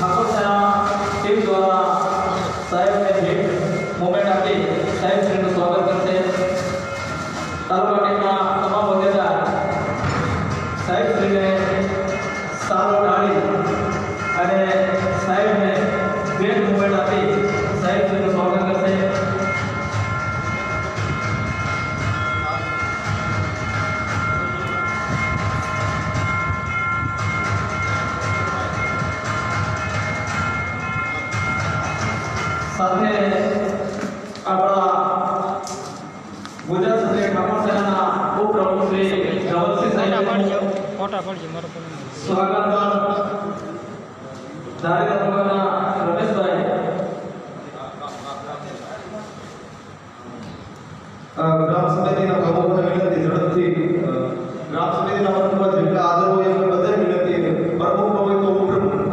ठाकुर सेना टीम द्वारा साहब ने भेंट मोमेंट आती साहब श्री को स्वागत करते हैं। तालुका का तमाम होदेदार साहब श्री ने सालों डाली अरे साहब ने भेंट मोमेंट आती साहब श्री को स्वागत करते हैं। स्वागत रमेश भाई ग्राम समिति विनती झड़पी ग्राम समिति जेटा आदर हो बधाई विनती प्रमुख हो तो उपप्रमुख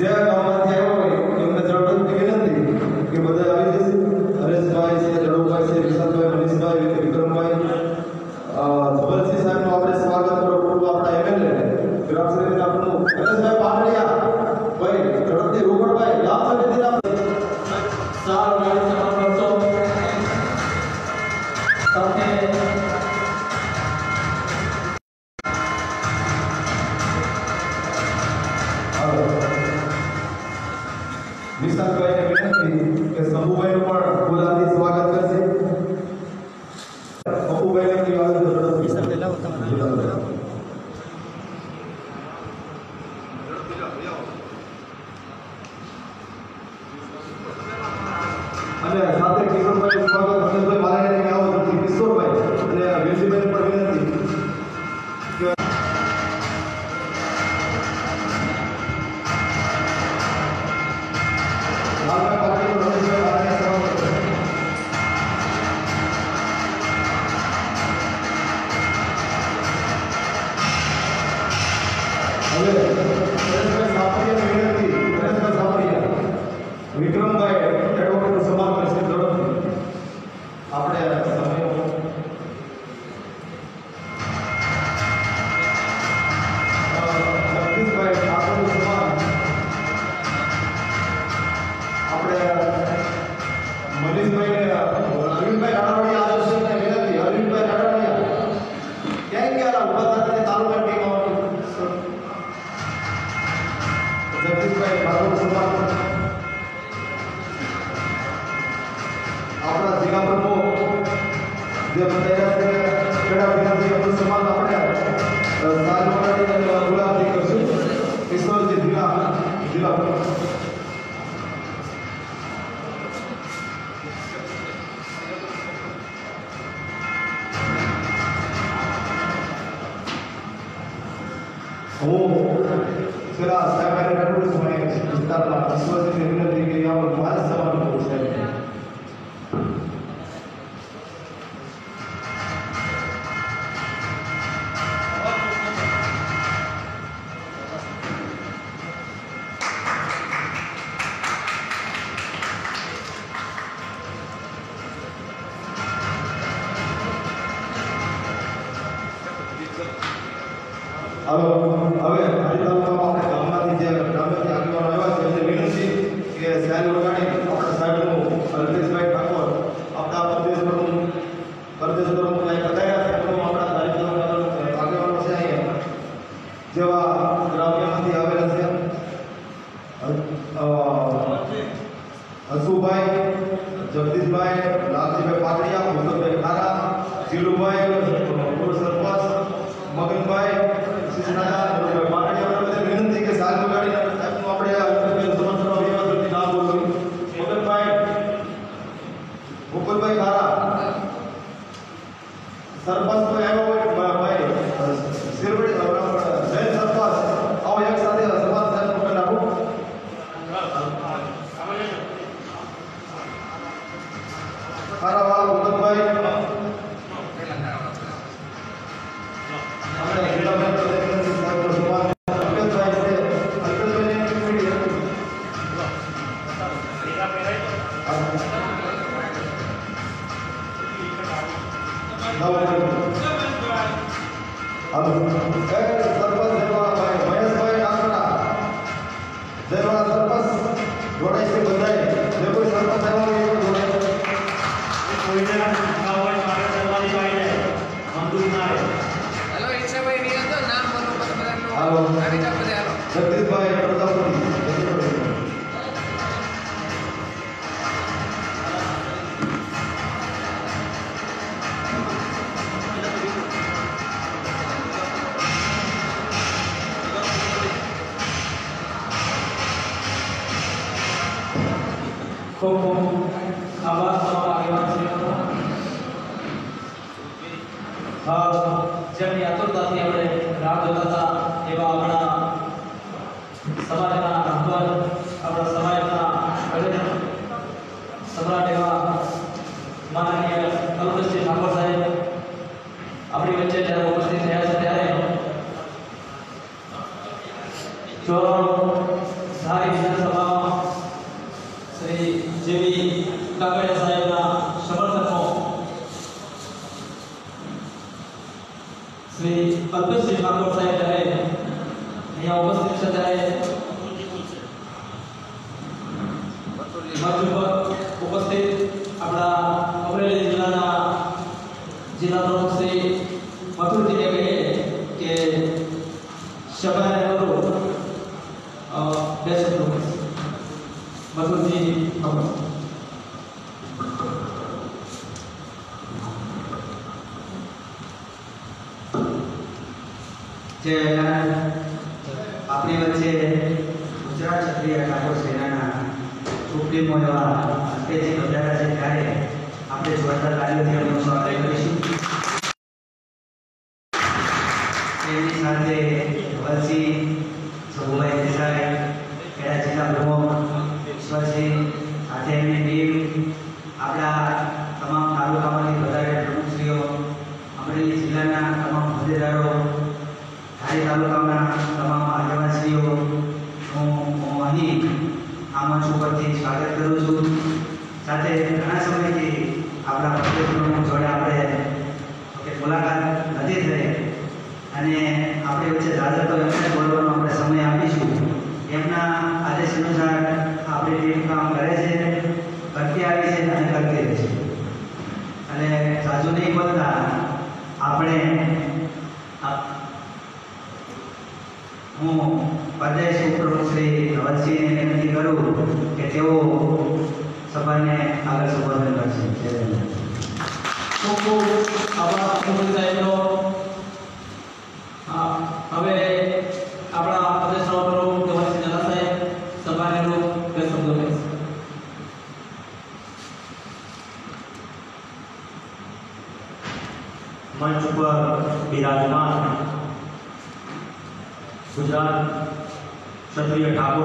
जे गाम एमने झड़पी विनती कि बधाई आई जैसे हरेश भाई से जड़ू भाई से विशाल भाई मनीष भाई विक्रम भाई धवलसिंह साहब नो आपने स्वागत करो पूर्व अपना एमएलए ग्राम समिति आपनो हरेश भाई पांडलिया भाई धड़ते रोपड़ भाई ग्राम समिति आप साल गाड़ी सफर करतो सबने विशाल भाई ने विनती के समूह भाई पर बोलाती स्वागत कर से पप्पू भाई ने निवास विशाल देला होता हंसुभाई जगदीश भाई लालजीभाई पाकड़िया मुस्तफभाई खारा जीलूभाई सरपंच मगन भाई विनती के साथ मगन भाई मुकुल भाई खारा सरपंच ग्राम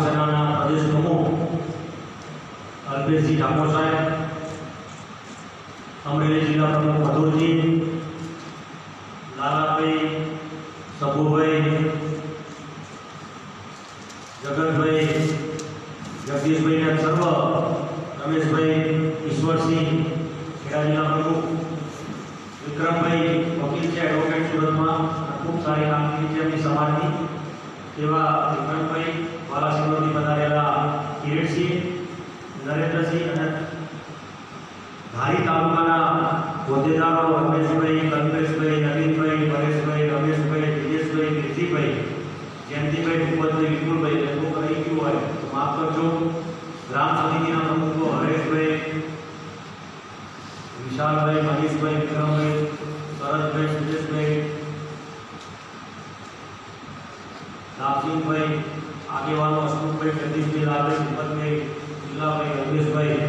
समिति विशालभाई, महेशभाई, विक्रमभाई, शरदभाई, सुरेशभाई, राजीवभाई, आगेवानों अशोकभाई, प्रदीपभाई, लालभाई, हिम्मतभाई, जिल्लाभाई, रमेशभाई,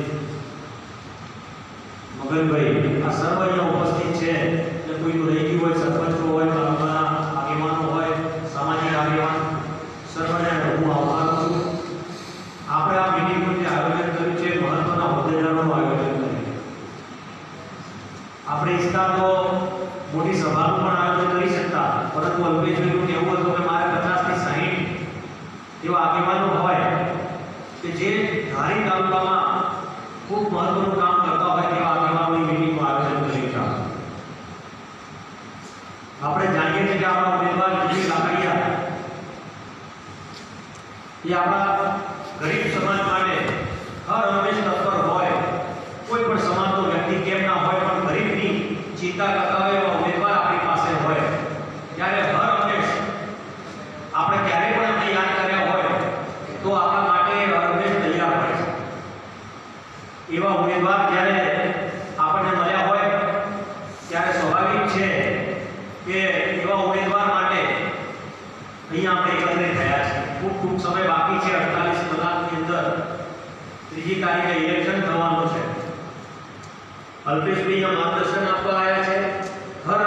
मगनभाई आ सर्व अहींया उपस्थित छे। એટલે કોઈ તો રહી ગયું હોય, સરપંચ હોય, તાલુકાના આગેવાનો હોય, સામાજિક આગેવાન સર્વને હું આભાર માનું છું। આપણે આ મીટિંગ માટે આયોજન કર્યું છે, મહત્વના હોદ્દેદારોનું આયોજન કર્યું છે। આપણે ઈચ્છતા તો મોટી સભાનું પણ આયોજન કરી શકતા, પરંતુ અલ્પેશભાઈનું કહેવું હતું કે મારે 50 થી 60 એવા આગેવાનો હોય કે જે ધારી તાલુકામાં ખૂબ મહત્વનું કામ કરતા હોય તેવા આગેવાનોની મીટિંગનું આયોજન કર્યું છે। આપણે જાણીએ છીએ કે આપણા ઉમેદવાર વિજય લાકડિયા એ આપણા ગરીબ સમાજ માટે હર હંમેશ તત્પર હોય, કોઈ પણ સમાજનો વ્યક્તિ કેમ ના હોય પણ ગરીબની ચિંતા કરતા હોય એવા ઉમેદવાર આપણી પાસે હોય, ત્યારે હર હંમેશ આપણે ક્યારેય પણ એમને યાદ કર્યા હોય તો આપણા માટે હર હંમેશ તૈયાર હોય છે। એવા ઉમેદવાર જ્યારે આપણને મળ્યા હોય ત્યારે સ્વાભાવિક છે કે એવા ઉમેદવાર માટે અહીંયા આપણે એકત્રિત થયા છે। ખૂબ ટૂંક સમય બાકી છે, 48 કલાકની અંદર 3 તારીખે ઇલેક્શન થવાનું છે। અલ્પેશભાઈ માર્ગદર્શન આપવા આવ્યા છે। હર